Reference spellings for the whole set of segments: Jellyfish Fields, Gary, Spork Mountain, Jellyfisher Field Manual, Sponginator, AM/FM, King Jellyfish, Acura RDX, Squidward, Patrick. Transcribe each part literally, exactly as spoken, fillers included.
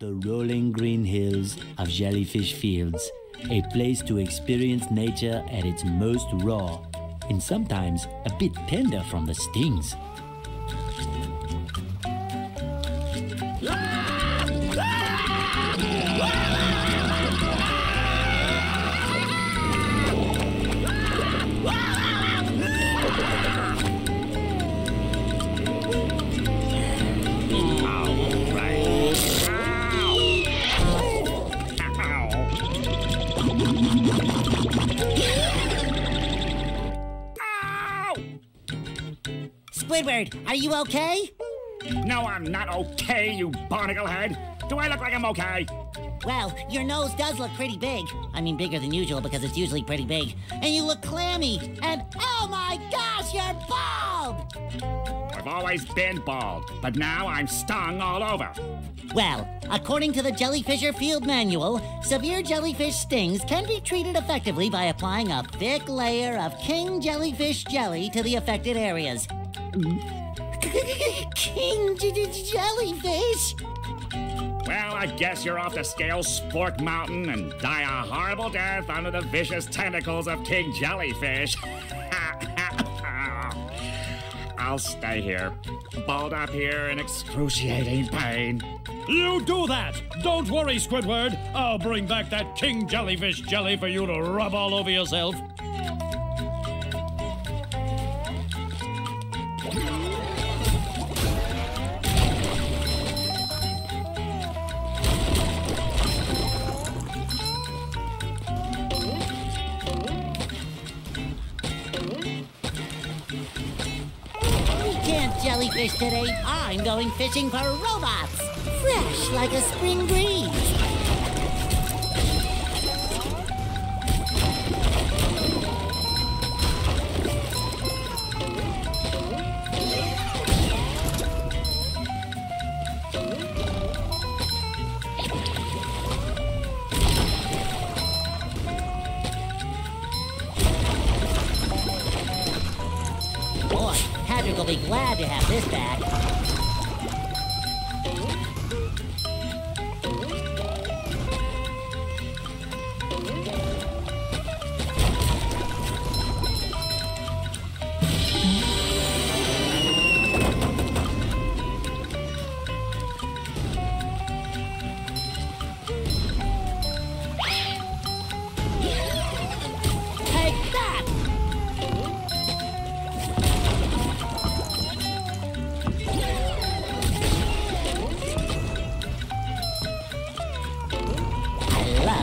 The rolling green hills of Jellyfish Fields, a place to experience nature at its most raw and sometimes a bit tender from the stings. Squidward, are you okay? No, I'm not okay, you barnacle head. Do I look like I'm okay? Well, your nose does look pretty big. I mean, bigger than usual because it's usually pretty big. And you look clammy. And oh my gosh, you're bald! I've always been bald, but now I'm stung all over. Well, according to the Jellyfisher Field Manual, severe jellyfish stings can be treated effectively by applying a thick layer of King Jellyfish jelly to the affected areas. King Jellyfish? Well, I guess you're off to scale Spork Mountain and die a horrible death under the vicious tentacles of King Jellyfish. I'll stay here, balled up here in excruciating pain. You do that! Don't worry, Squidward. I'll bring back that King Jellyfish jelly for you to rub all over yourself. Jellyfish today, I'm going fishing for robots. Fresh like a spring breeze. Boy, Patrick will be glad to have this back.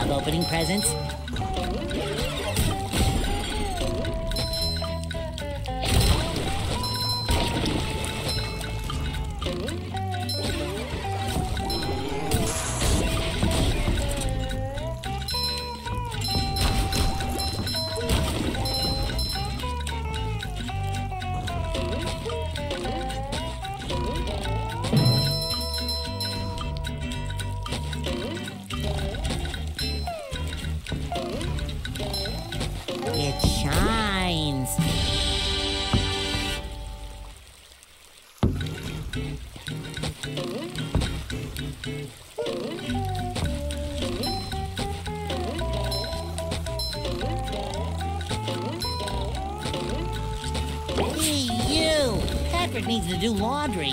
Opening presents. Patrick needs to do laundry.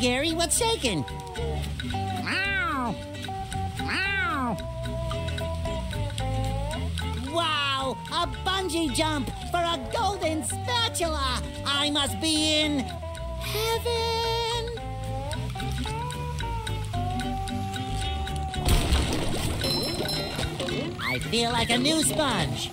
Gary, what's shaking? Wow! Wow! Wow! A bungee jump for a golden spatula! I must be in heaven! I feel like a new sponge.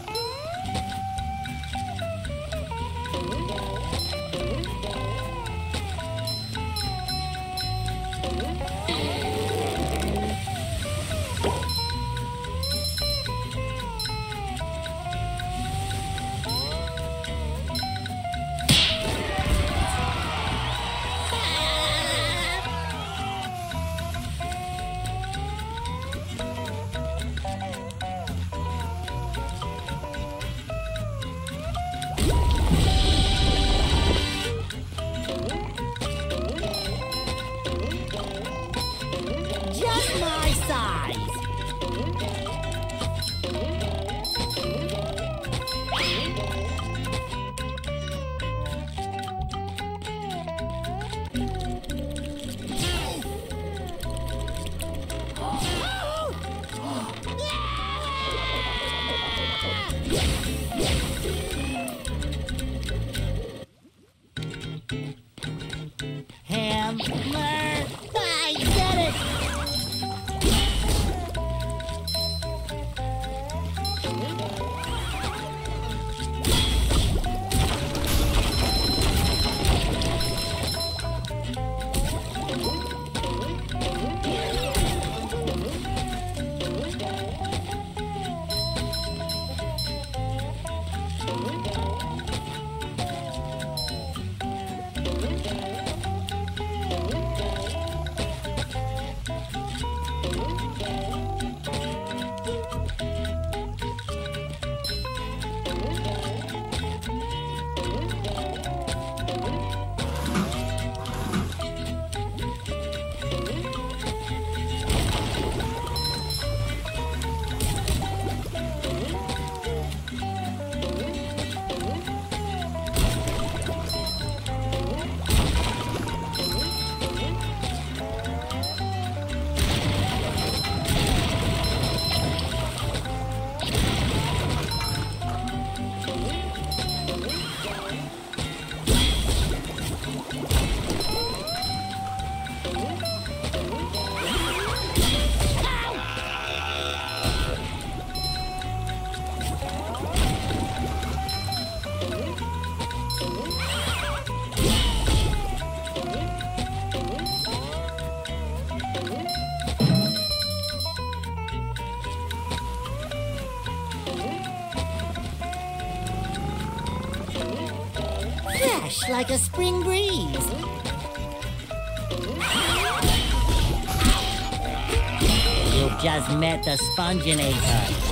Like a spring breeze. You just met the Sponginator.